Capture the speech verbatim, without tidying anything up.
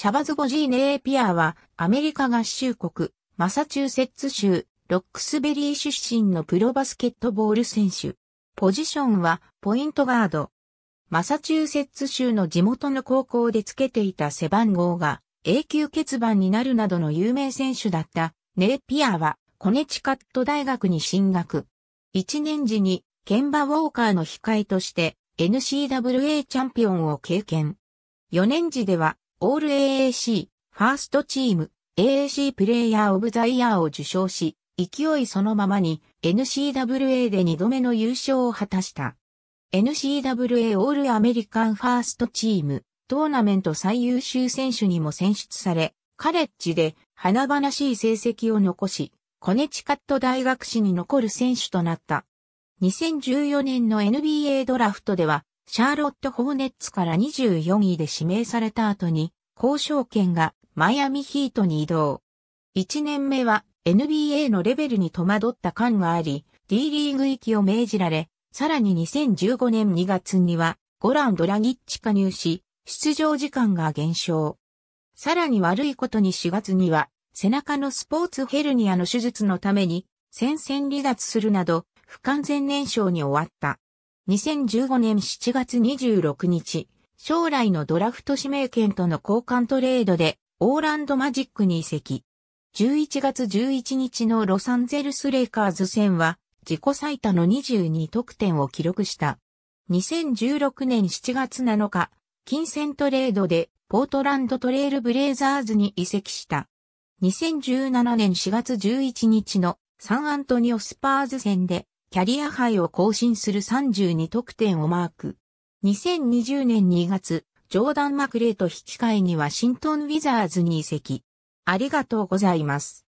シャバズ・ゴジー・ネーピアーはアメリカ合衆国マサチューセッツ州ロックスベリー出身のプロバスケットボール選手。ポジションはポイントガード。マサチューセッツ州の地元の高校でつけていた背番号が永久欠番になるなどの有名選手だったネーピアーはコネチカット大学に進学。一年時にケンバ・ウォーカーの控えとして エヌシーダブルエー チャンピオンを経験。四年時ではオール エーエーシー ファーストチーム エーエーシー プレイヤーオブザイヤーを受賞し、勢いそのままに エヌシーダブルエー でにどめの優勝を果たした。エヌシーダブルエー オールアメリカンファーストチーム、トーナメント最優秀選手にも選出され、カレッジで華々しい成績を残し、コネチカット大学史に残る選手となった。にせんじゅうよねんの エヌビーエー ドラフトでは、シャーロット・ホーネッツからにじゅうよんいで指名された後に、交渉権がマイアミヒートに移動。いちねんめは、エヌビーエー のレベルに戸惑った感があり、D リーグ行きを命じられ、さらににせんじゅうごねんにがつには、ゴラン・ドラギッチ加入し、出場時間が減少。さらに悪いことにしがつには、背中のスポーツヘルニアの手術のために、戦線離脱するなど、不完全燃焼に終わった。にせんじゅうごねんしちがつにじゅうろくにち、将来のドラフト指名権との交換トレードで、オーランドマジックに移籍。じゅういちがつじゅういちにちのロサンゼルスレイカーズ戦は自己最多のにじゅうにとくてんを記録した。にせんじゅうろくねんしちがつなのか、金銭トレードでポートランドトレイルブレイザーズに移籍した。にせんじゅうななねんしがつじゅういちにちのサンアントニオスパーズ戦でキャリアハイを更新するさんじゅうにとくてんをマーク。にせんにじゅうねんにがつ、ジョーダン・マクレイと引き換えにワシントン・ウィザーズに移籍。ありがとうございます。